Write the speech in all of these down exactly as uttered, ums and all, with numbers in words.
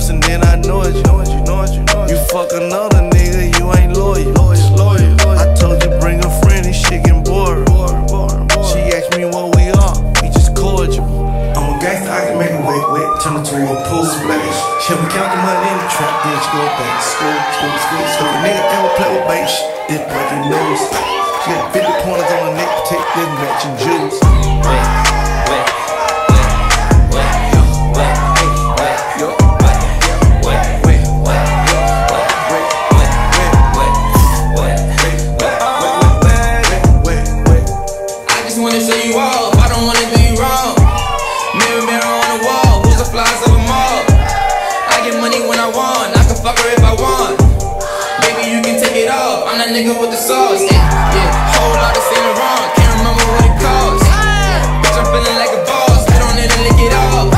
person, then I know it. You know it, you know it, you know it. You fuck another nigga, you ain't loyal. Loyal, loyal, loyal. I told you bring a friend, this shit getting boring. Boring, boring, boring. She asked me what we are, we just cordial. I'm a gangster, I can make a wait, wait, turn it to a pool splash. Shit, we count the money in the trap, then she go back to school, school, school, school. Nigga ever play with bass, it's breaking news. She got fifty pointers on her neck, take this matching jewels. Nigga with the sauce, yeah, yeah. Whole lot of sin wrong, can't remember what it cost. Yeah. Bitch, I'm feeling like a boss, get on it and lick it up.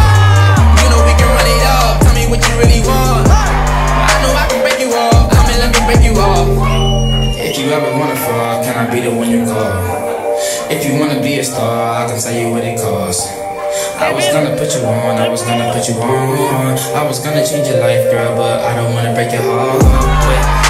You know we can run it up, tell me what you really want. I know I can break you off, come and let me break you off. If you ever wanna fall, can I be the one you call? If you wanna be a star, I can tell you what it costs. I was gonna put you on, I was gonna put you on. I was gonna change your life, girl, but I don't wanna break your heart.